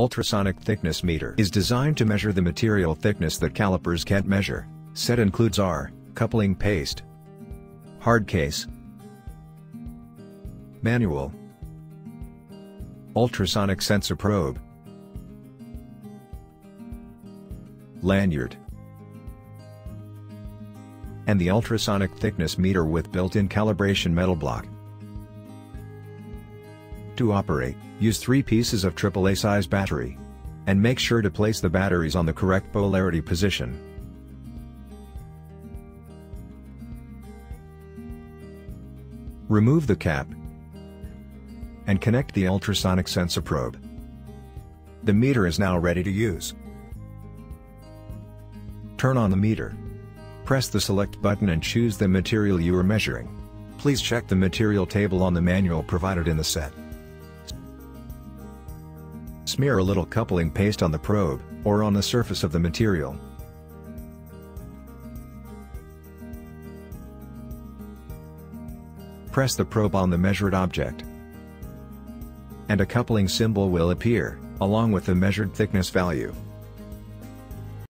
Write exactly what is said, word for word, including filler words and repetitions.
ultrasonic thickness meter is designed to measure the material thickness that calipers can't measure. Set includes R, coupling paste, hard case, manual, ultrasonic sensor probe, lanyard, and the ultrasonic thickness meter with built-in calibration metal block. To operate, use three pieces of triple A size battery. And make sure to place the batteries on the correct polarity position. Remove the cap and connect the ultrasonic sensor probe. The meter is now ready to use. Turn on the meter. Press the select button and choose the material you are measuring. Please check the material table on the manual provided in the set. Smear a little coupling paste on the probe, or on the surface of the material. Press the probe on the measured object, and a coupling symbol will appear, along with the measured thickness value.